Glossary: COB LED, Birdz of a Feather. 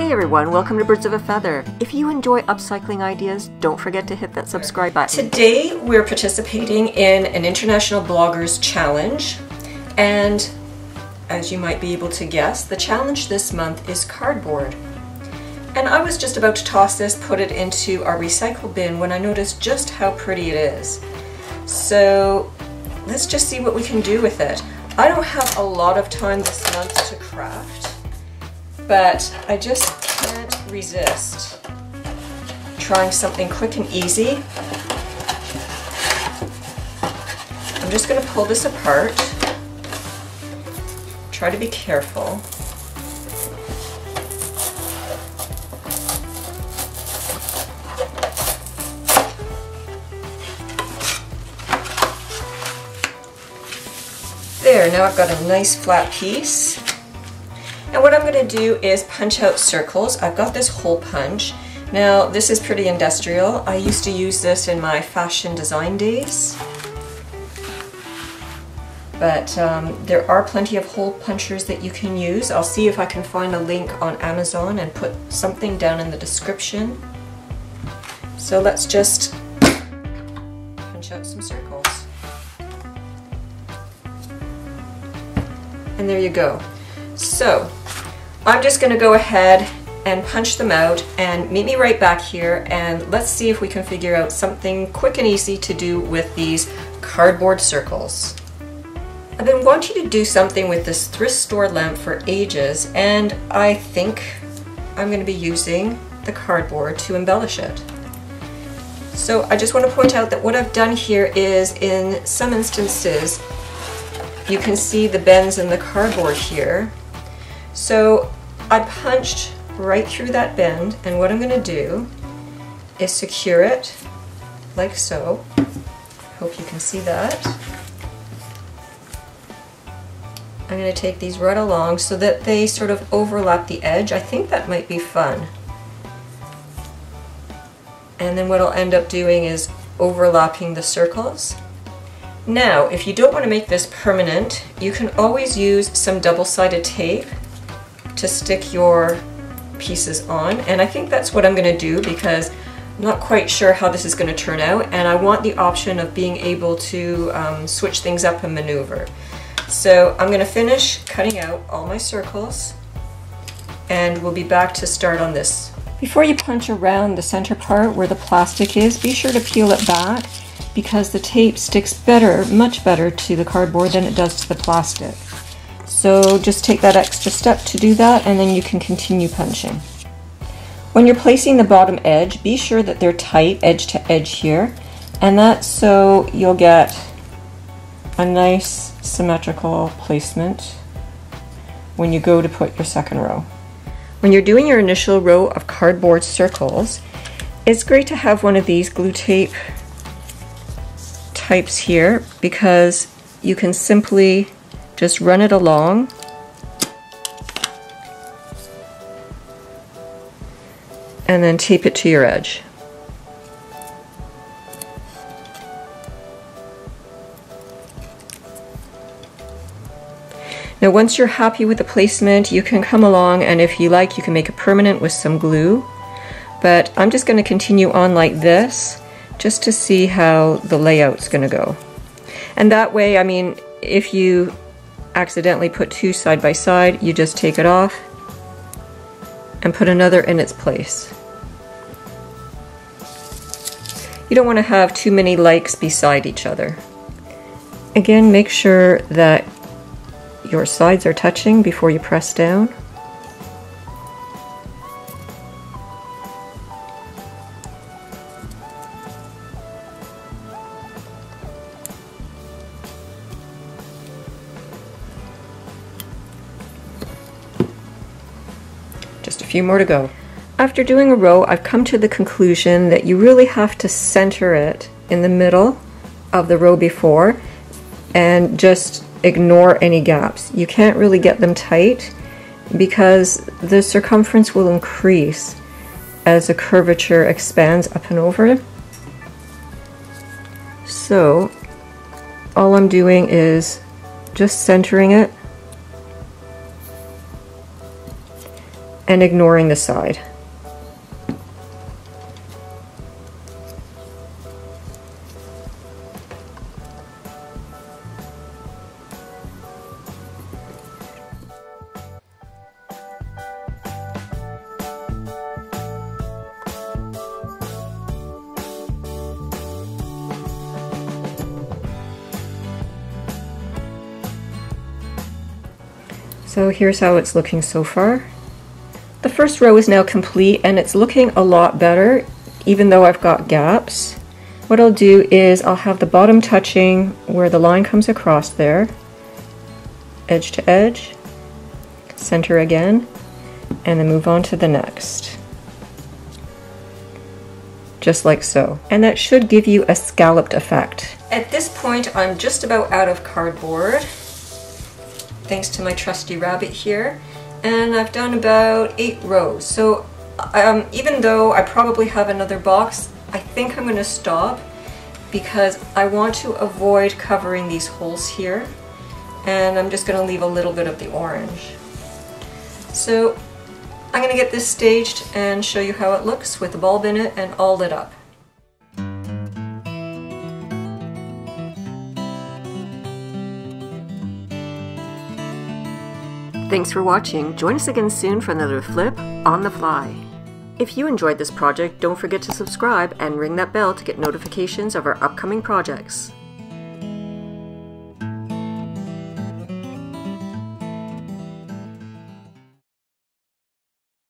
Hey everyone, welcome to Birdz of a Feather. If you enjoy upcycling ideas, don't forget to hit that subscribe button. Today we're participating in an International Bloggers Challenge, and as you might be able to guess, the challenge this month is cardboard. And I was just about to toss this, put it into our recycle bin, when I noticed just how pretty it is. So let's just see what we can do with it. I don't have a lot of time this month to craft, but I just can't resist trying something quick and easy. I'm just going to pull this apart. Try to be careful. There, now I've got a nice flat piece. And what I'm going to do is punch out circles. I've got this hole punch. Now this is pretty industrial. I used to use this in my fashion design days. But there are plenty of hole punchers that you can use. I'll see if I can find a link on Amazon and put something down in the description. So let's just punch out some circles. And there you go. So I'm just going to go ahead and punch them out, and meet me right back here, and let's see if we can figure out something quick and easy to do with these cardboard circles. I've been wanting to do something with this thrift store lamp for ages, and I think I'm going to be using the cardboard to embellish it. So I just want to point out that what I've done here is, in some instances, you can see the bends in the cardboard here. So I punched right through that bend, and what I'm going to do is secure it like so. Hope you can see that. I'm going to take these right along so that they sort of overlap the edge. I think that might be fun. And then what I'll end up doing is overlapping the circles. Now, if you don't want to make this permanent, you can always use some double-sided tape to stick your pieces on, and I think that's what I'm going to do, because I'm not quite sure how this is going to turn out, and I want the option of being able to switch things up and maneuver. So I'm going to finish cutting out all my circles, and we'll be back to start on this. Before you punch around the center part where the plastic is, be sure to peel it back, because the tape sticks better, much better, to the cardboard than it does to the plastic. So just take that extra step to do that, and then you can continue punching. When you're placing the bottom edge, be sure that they're tight edge to edge here, and that's so you'll get a nice symmetrical placement when you go to put your second row. When you're doing your initial row of cardboard circles, it's great to have one of these glue tape types here, because you can simply just run it along and then tape it to your edge. Now once you're happy with the placement, you can come along, and if you like, you can make it permanent with some glue, but I'm just going to continue on like this just to see how the layout's going to go. And that way, I mean, if you accidentally put two side by side, you just take it off and put another in its place. You don't want to have too many likes beside each other. Again, make sure that your sides are touching before you press down. Just a few more to go. After doing a row, I've come to the conclusion that you really have to center it in the middle of the row before, and just ignore any gaps. You can't really get them tight, because the circumference will increase as the curvature expands up and over. So all I'm doing is just centering it and ignoring the side. So here's how it's looking so far. The first row is now complete and it's looking a lot better, even though I've got gaps. What I'll do is I'll have the bottom touching where the line comes across there, edge to edge, center again, and then move on to the next. Just like so. And that should give you a scalloped effect. At this point, I'm just about out of cardboard, thanks to my trusty rabbit here, and I've done about 8 rows. So even though I probably have another box, I think I'm going to stop because I want to avoid covering these holes here, and I'm just going to leave a little bit of the orange. So I'm going to get this staged and show you how it looks with the bulb in it and all lit up. Thanks for watching. Join us again soon for another flip on the fly. If you enjoyed this project, don't forget to subscribe and ring that bell to get notifications of our upcoming projects.